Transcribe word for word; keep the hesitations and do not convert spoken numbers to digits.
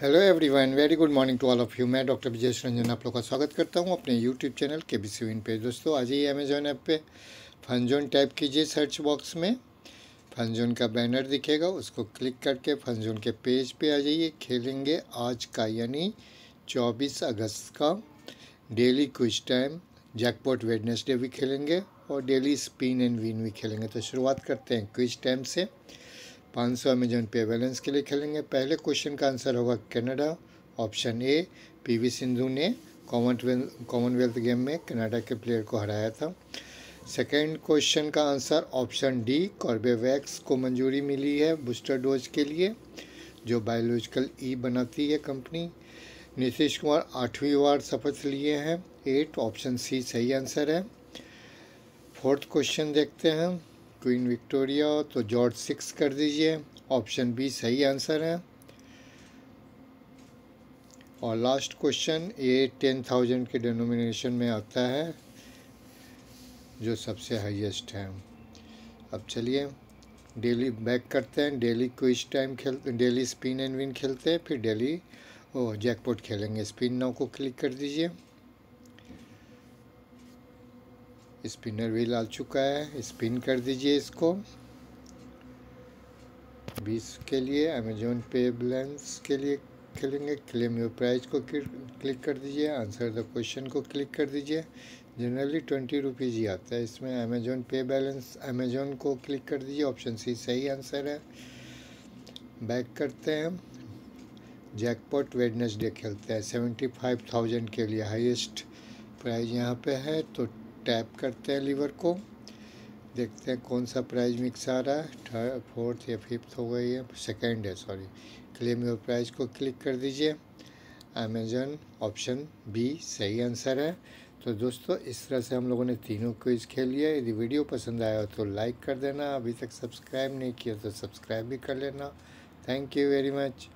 Hello everyone, very good morning to all of you. मैं doctor Brijesh Ranjan आप लोग का स्वागत करता हूं अपने यूट्यूब चैनल केबीसी विन पे। दोस्तों, आज ही अमेजॉन ऐप पे फनजून टाइप कीजिए सर्च बॉक्स में, फनजून का बैनर दिखेगा, उसको क्लिक करके फनजून के पेज पे आ जाइए। खेलेंगे आज का यानी चौबीस अगस्त का daily quiz time, jackpot Wednesday भी खेलेंगे और डेली स्पिन एंड विन भी खेलेंगे। तो शुरुआत करते हैं क्विज टाइम से। पाँच सौ अमेजॉन पे बैलेंस के लिए खेलेंगे। पहले क्वेश्चन का आंसर होगा Canada, option A. PV Sindhu ने कॉमनवेल्थ कॉमनवेल्थ गेम में कनाडा के प्लेयर को हराया था। सेकंड क्वेश्चन का आंसर ऑप्शन डी, कॉर्बेवैक्स को मंजूरी मिली है बूस्टर डोज के लिए, जो बायोलॉजिकल ई बनाती है कंपनी। नीतीश कुमार आठवीं बार शपथ लिए हैं, एट, ऑप्शन सी सही आंसर है। फोर्थ क्वेश्चन देखते हैं, क्वीन विक्टोरिया तो जॉर्ज सिक्स कर दीजिए, ऑप्शन बी सही आंसर है। और लास्ट क्वेश्चन, ये टेन थाउजेंड के डिनोमिनेशन में आता है जो सबसे हाईएस्ट है। अब चलिए डेली बैक करते हैं, डेली क्विज टाइम खेलते, डेली स्पिन एंड विन खेलते हैं, फिर डेली ओ जैकपॉट खेलेंगे। स्पिन नाउ को क्लिक कर दीजिए, स्पिनर व्हील आ चुका है, स्पिन कर दीजिए इसको। बीस के लिए अमेजोन पे बैलेंस के लिए खेलेंगे। क्लेम योर प्राइज को क्लिक कर दीजिए, आंसर द क्वेश्चन को क्लिक कर दीजिए। जनरली ट्वेंटी रुपीज़ ही आता है इसमें। अमेजोन पे बैलेंस, अमेजोन को क्लिक कर दीजिए, ऑप्शन सी सही आंसर है। बैक करते हैं, जैकपॉट वेडनेसडे खेलते हैं। सेवेंटी फाइव थाउजेंड के लिए हाईएस्ट प्राइज यहाँ पे है, तो टैप करते हैं लीवर को, देखते हैं कौन सा प्राइज मिक्स आ रहा है। थर्ड, फोर्थ या फिफ्थ हो गई है, सेकेंड है सॉरी। क्लेम योर प्राइज को क्लिक कर दीजिए, अमेजन, ऑप्शन बी सही आंसर है। तो दोस्तों, इस तरह से हम लोगों ने तीनों क्विज खेल लिया। यदि वीडियो पसंद आया तो लाइक कर देना, अभी तक सब्सक्राइब नहीं किया तो सब्सक्राइब भी कर लेना। Thank you very much.